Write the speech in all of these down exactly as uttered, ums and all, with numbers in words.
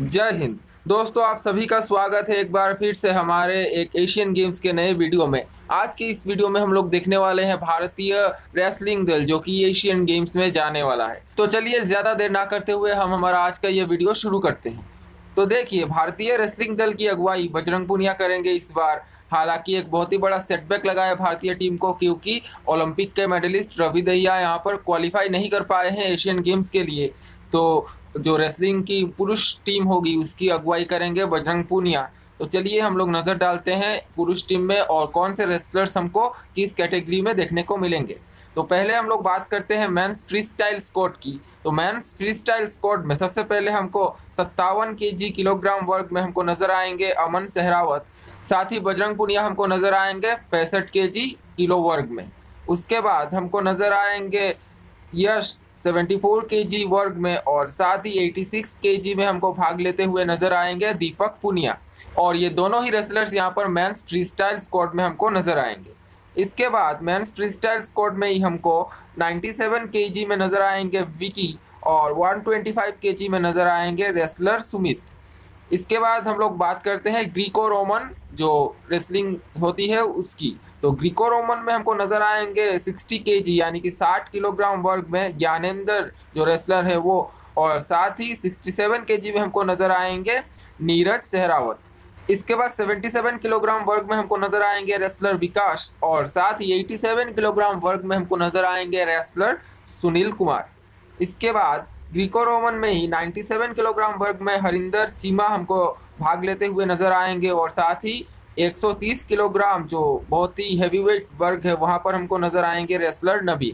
जय हिंद दोस्तों, आप सभी का स्वागत है एक बार फिर से हमारे एक एशियन गेम्स के नए वीडियो में। आज की इस वीडियो में हम लोग देखने वाले हैं भारतीय रेसलिंग दल जो कि एशियन गेम्स में जाने वाला है। तो चलिए ज़्यादा देर ना करते हुए हम हमारा आज का ये वीडियो शुरू करते हैं। तो देखिए, भारतीय रेसलिंग दल की अगुवाई बजरंग पुनिया करेंगे इस बार। हालांकि एक बहुत ही बड़ा सेटबैक लगा है भारतीय टीम को, क्योंकि ओलंपिक के मेडलिस्ट रवि दहिया यहाँ पर क्वालिफाई नहीं कर पाए हैं एशियन गेम्स के लिए। तो जो रेसलिंग की पुरुष टीम होगी उसकी अगुवाई करेंगे बजरंग पुनिया। तो चलिए हम लोग नज़र डालते हैं पुरुष टीम में और कौन से रेसलर्स हमको किस कैटेगरी में देखने को मिलेंगे। तो पहले हम लोग बात करते हैं मेंस फ्री स्टाइल स्क्वाड की। तो मेंस फ्री स्टाइल स्क्वाड में सबसे पहले हमको सत्तावन के जी किलोग्राम वर्ग में हमको नज़र आएंगे अमन सहरावत। साथ ही बजरंग पुनिया हमको नज़र आएंगे पैंसठ के जी किलो वर्ग में। उसके बाद हमको नज़र आएंगे यश चौहत्तर के जी वर्ग में, और साथ ही छियासी के जी में हमको भाग लेते हुए नज़र आएंगे दीपक पुनिया। और ये दोनों ही रेसलर्स यहाँ पर मेंस फ्रीस्टाइल स्क्वाड में हमको नज़र आएंगे। इसके बाद मेंस फ्रीस्टाइल स्क्वाड में ही हमको सत्तानवे के जी में नज़र आएंगे विकी, और एक सौ पच्चीस के जी में नज़र आएंगे रेसलर सुमित। इसके बाद हम लोग बात करते हैं ग्रीको रोमन जो रेसलिंग होती है उसकी। तो ग्रीको रोमन में हमको नज़र आएंगे साठ के जी यानी कि साठ किलोग्राम वर्ग में ज्ञानेंद्र जो रेसलर है वो, और साथ ही सड़सठ के जी में हमको नज़र आएंगे नीरज सहरावत। इसके बाद सतहत्तर किलोग्राम वर्ग में हमको नज़र आएंगे रेसलर विकास, और साथ ही सत्तासी किलोग्राम वर्ग में हमको नज़र आएंगे रेसलर सुनील कुमार। इसके बाद ग्रीको रोमन में ही सत्तानवे किलोग्राम वर्ग में हरिंदर चीमा हमको भाग लेते हुए नज़र आएंगे, और साथ ही एक सौ तीस किलोग्राम जो बहुत ही हैवीवेट वर्ग है वहाँ पर हमको नज़र आएंगे रेसलर नभी।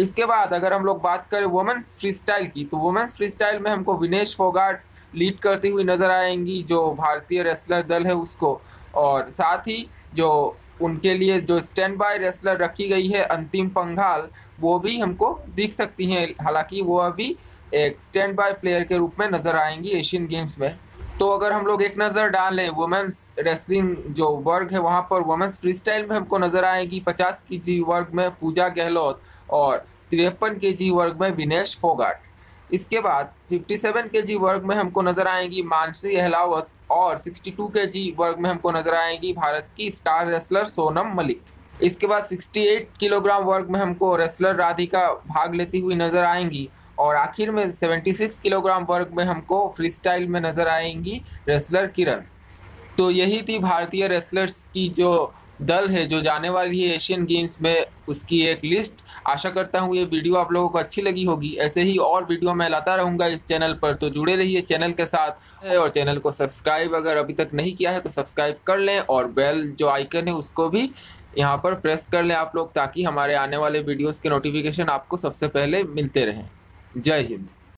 इसके बाद अगर हम लोग बात करें वुमेन्स फ्रीस्टाइल की, तो वुमेन्स फ्रीस्टाइल में हमको विनेश फोगाट लीड करती हुई नज़र आएंगी जो भारतीय रेसलर दल है उसको, और साथ ही जो उनके लिए जो स्टैंड बाय रेसलर रखी गई है अंतिम पंघाल वो भी हमको दिख सकती हैं। हालाँकि वो अभी एक स्टैंड बाय प्लेयर के रूप में नज़र आएंगी एशियन गेम्स में। तो अगर हम लोग एक नज़र डालें वुमेन्स रेसलिंग जो वर्ग है वहाँ पर वुमेन्स फ्रीस्टाइल में हमको नज़र आएगी पचास के जी वर्ग में पूजा गहलोत, और तिरपन के जी वर्ग में विनेश फोगाट। इसके बाद सत्तावन के जी वर्ग में हमको नज़र आएगी मानसी अहलावत, और बासठ के जी वर्ग में हमको नज़र आएगी भारत की स्टार रेसलर सोनम मलिक। इसके बाद अड़सठ किलोग्राम वर्ग में हमको रेसलर राधी का भाग लेती हुई नज़र आएंगी, और आखिर में छिहत्तर किलोग्राम वर्ग में हमको फ्रीस्टाइल में नज़र आएंगी रेसलर किरण। तो यही थी भारतीय रेसलर्स की जो दल है जो जाने वाली है एशियन गेम्स में उसकी एक लिस्ट। आशा करता हूँ ये वीडियो आप लोगों को अच्छी लगी होगी। ऐसे ही और वीडियो मैं लाता रहूँगा इस चैनल पर, तो जुड़े रहिए चैनल के साथ, और चैनल को सब्सक्राइब अगर अभी तक नहीं किया है तो सब्सक्राइब कर लें, और बेल जो आइकन है उसको भी यहाँ पर प्रेस कर लें आप लोग, ताकि हमारे आने वाले वीडियोज़ के नोटिफिकेशन आपको सबसे पहले मिलते रहें। जय हिंद।